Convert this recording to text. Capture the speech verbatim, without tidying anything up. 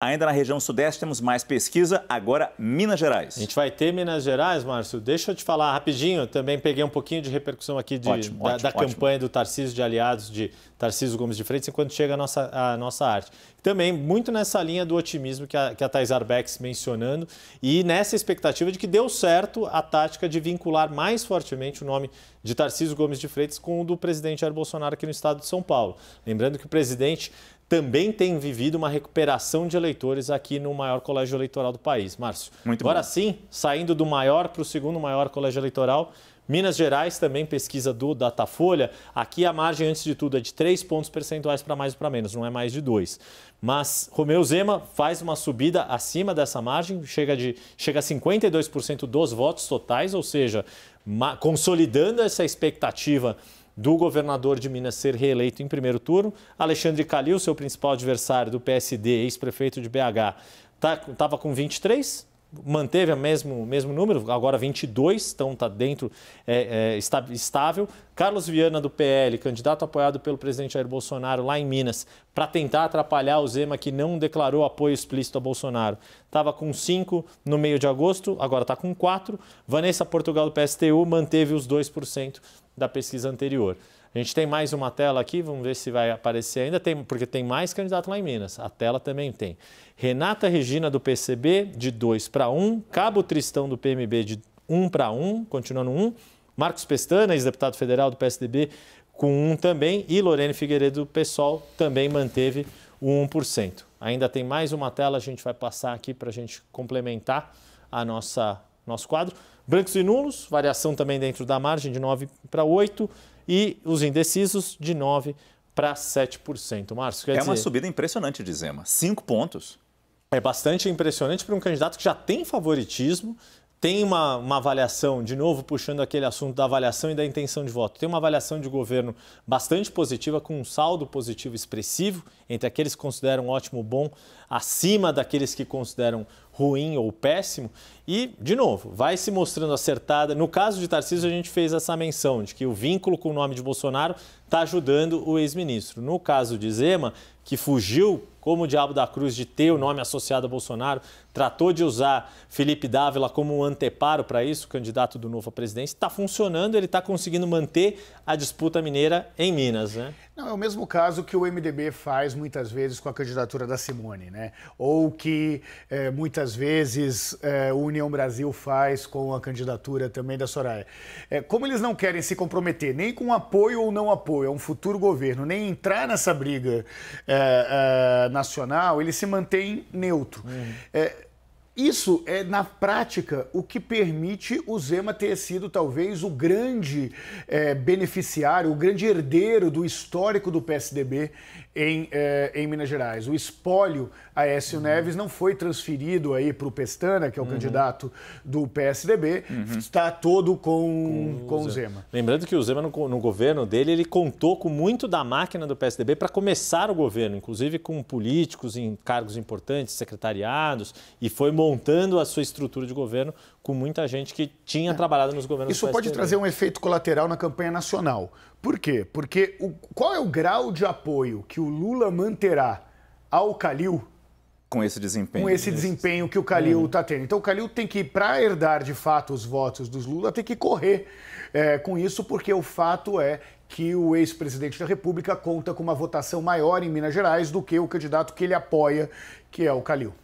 Ainda na região sudeste temos mais pesquisa, agora Minas Gerais. A gente vai ter Minas Gerais, Márcio. Deixa eu te falar rapidinho, também peguei um pouquinho de repercussão aqui de, ótimo, da, ótimo, da campanha ótimo. do Tarcísio de Aliados, de Tarcísio Gomes de Freitas, enquanto chega a nossa, a nossa arte. Também muito nessa linha do otimismo que a, que a Thais Arbex mencionando e nessa expectativa de que deu certo a tática de vincular mais fortemente o nome de Tarcísio Gomes de Freitas com o do presidente Jair Bolsonaro aqui no estado de São Paulo. Lembrando que o presidente também tem vivido uma recuperação de eleitores aqui no maior colégio eleitoral do país. Márcio, muito agora bom. sim, saindo do maior para o segundo maior colégio eleitoral, Minas Gerais, também pesquisa do Datafolha, aqui a margem, antes de tudo, é de três pontos percentuais para mais ou para menos, não é mais de dois. Mas Romeu Zema faz uma subida acima dessa margem, chega, de, chega a cinquenta e dois por cento dos votos totais, ou seja, consolidando essa expectativa do governador de Minas ser reeleito em primeiro turno. Alexandre Kalil, seu principal adversário do P S D, ex-prefeito de B H, estava com vinte e três, manteve o mesmo, mesmo número, agora vinte e dois, então está dentro, é, é, está, estável. Carlos Viana, do P L, candidato apoiado pelo presidente Jair Bolsonaro lá em Minas, para tentar atrapalhar o Zema, que não declarou apoio explícito a Bolsonaro. Estava com cinco no meio de agosto, agora está com quatro. Vanessa Portugal, do P S T U, manteve os dois por cento da pesquisa anterior. A gente tem mais uma tela aqui, vamos ver se vai aparecer ainda, tem, porque tem mais candidato lá em Minas, a tela também tem. Renata Regina, do P C B, de dois para um, Cabo Tristão, do P M B, de um para um, continuando um, Marcos Pestana, ex-deputado federal do P S D B, com um também, e Lorena Figueiredo, do P SOL, também manteve o um por cento. Ainda tem mais uma tela, a gente vai passar aqui para a gente complementar a nossa, nosso quadro. Brancos e nulos, variação também dentro da margem, de nove para oito, e os indecisos, de nove para sete por cento. Márcio, quer dizer... É uma subida impressionante de Zema, cinco pontos. É bastante impressionante para um candidato que já tem favoritismo. Tem uma, uma avaliação, de novo puxando aquele assunto da avaliação e da intenção de voto, tem uma avaliação de governo bastante positiva, com um saldo positivo expressivo, entre aqueles que consideram ótimo ou bom, acima daqueles que consideram ruim ou péssimo. E, de novo, vai se mostrando acertada. No caso de Tarcísio, a gente fez essa menção de que o vínculo com o nome de Bolsonaro está ajudando o ex-ministro. No caso de Zema, que fugiu como o diabo da cruz de ter o nome associado a Bolsonaro, tratou de usar Felipe Dávila como um anteparo para isso, candidato do Novo à presidência, está funcionando, ele está conseguindo manter a disputa mineira em Minas, né? Não, é o mesmo caso que o M D B faz muitas vezes com a candidatura da Simone, né? Ou que é, muitas vezes é, o União Brasil faz com a candidatura também da Soraya. É, como eles não querem se comprometer nem com apoio ou não apoio a um futuro governo, nem entrar nessa briga é, é, nacional, ele se mantém neutro. Uhum. É, isso é, na prática, o que permite o Zema ter sido, talvez, o grande é, beneficiário, o grande herdeiro do histórico do P S D B em, é, em Minas Gerais. O espólio Aécio uhum. Neves não foi transferido aí para o Pestana, que é o uhum. candidato do P S D B, uhum. está todo com, com, com o Zema. Zema. Lembrando que o Zema, no, no governo dele, ele contou com muito da máquina do P S D B para começar o governo, inclusive com políticos em cargos importantes, secretariados, e foi montando a sua estrutura de governo com muita gente que tinha é. trabalhado nos governos. Isso pode trazer um efeito colateral na campanha nacional. Por quê? Porque o, qual é o grau de apoio que o Lula manterá ao Kalil com esse desempenho? Com esse desempenho que o Kalil está hum. tendo. Então o Kalil tem que, para herdar de fato os votos dos Lula, tem que correr é, com isso, porque o fato é que o ex-presidente da República conta com uma votação maior em Minas Gerais do que o candidato que ele apoia, que é o Kalil.